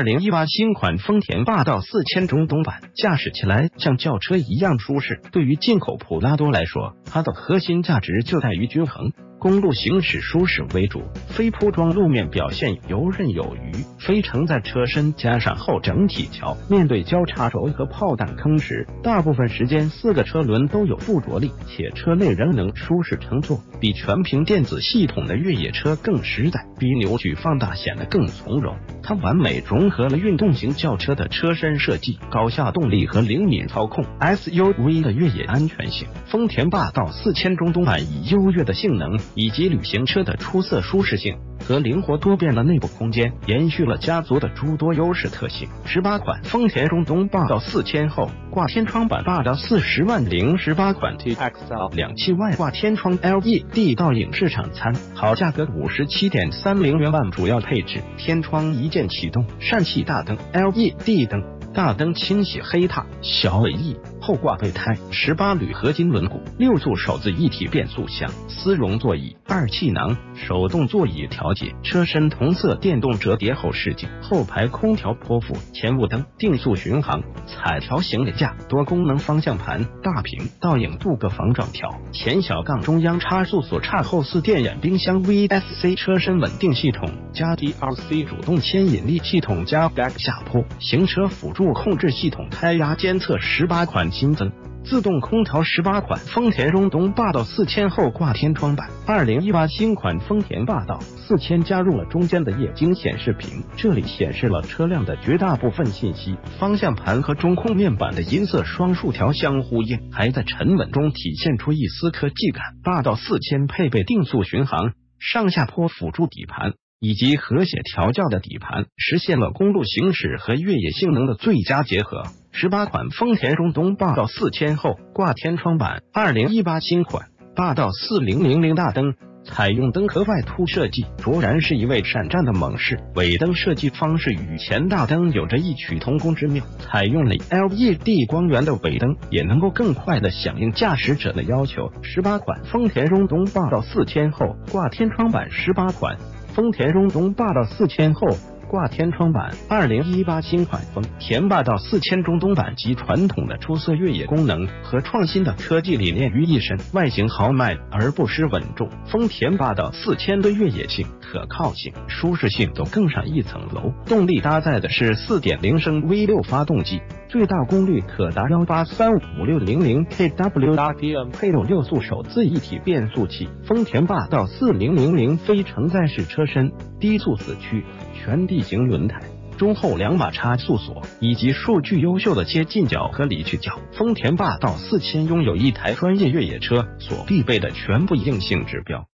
2018新款丰田霸道4000中东版驾驶起来像轿车一样舒适。对于进口普拉多来说，它的核心价值就在于均衡，公路行驶舒适为主，非铺装路面表现游刃有余。飞乘在车身加上后整体桥，面对交叉轴和炮弹坑时，大部分时间四个车轮都有附着力，且车内仍能舒适乘坐，比全屏电子系统的越野车更实在，比扭矩放大显得更从容。它完美融合了运动型轿车的车身设计、高效动力和灵敏操控 SUV 的越野安全性。丰田霸道4000中东版以优越的性能以及旅行车的出色舒适性和灵活多变的内部空间，延续了家族的诸多优势特性。18款丰田中东霸道4000后挂天窗版霸道40万018款 TXL 2.7 外挂天窗 LED 倒影市场参考价格57.30元。主要配置：天窗一键启动、疝气大灯、LED 灯。大灯清洗黑踏、小尾翼、后挂备胎、18铝合金轮毂、6速手自一体变速箱、丝绒座椅、二气囊、手动座椅调节、车身同色电动折叠后视镜、后排空调波幅、前雾灯、定速巡航、彩条行李架、多功能方向盘、大屏倒影镀铬防撞条、前小杠中央差速锁刹后四电眼冰箱 VSC 车身稳定系统加 DLC 主动牵引力系统加 DAC 下坡行车辅助控制系统、胎压监测。18款新增自动空调。18款丰田中东霸道4000后挂天窗版。2018新款丰田霸道4000加入了中间的液晶显示屏，这里显示了车辆的绝大部分信息。方向盘和中控面板的银色双竖条相呼应，还在沉稳中体现出一丝科技感。霸道4000配备定速巡航、上下坡辅助底盘以及和谐调校的底盘，实现了公路行驶和越野性能的最佳结合。18款丰田中东霸道4000后挂天窗版。2018新款霸道4000大灯采用灯壳外凸设计，卓然是一位闪战的猛士。尾灯设计方式与前大灯有着异曲同工之妙，采用了 LED 光源的尾灯也能够更快的响应驾驶者的要求。18款丰田中东霸道4000后挂天窗版。18款丰田中东霸道4000后挂天窗版。2018新款丰田霸道4000中东版集传统的出色越野功能和创新的科技理念于一身，外形豪迈而不失稳重。丰田霸道4000的越野性、可靠性、舒适性都更上一层楼。动力搭载的是 4.0 升 V6 发动机，最大功率可达1835600kW/rpm， 配有6速手自一体变速器。丰田霸道4000非承载式车身、低速四驱、全地形轮胎、中后2码差速锁以及数据优秀的切进角和离去角。丰田霸道4000拥有一台专业越野车所必备的全部硬性指标。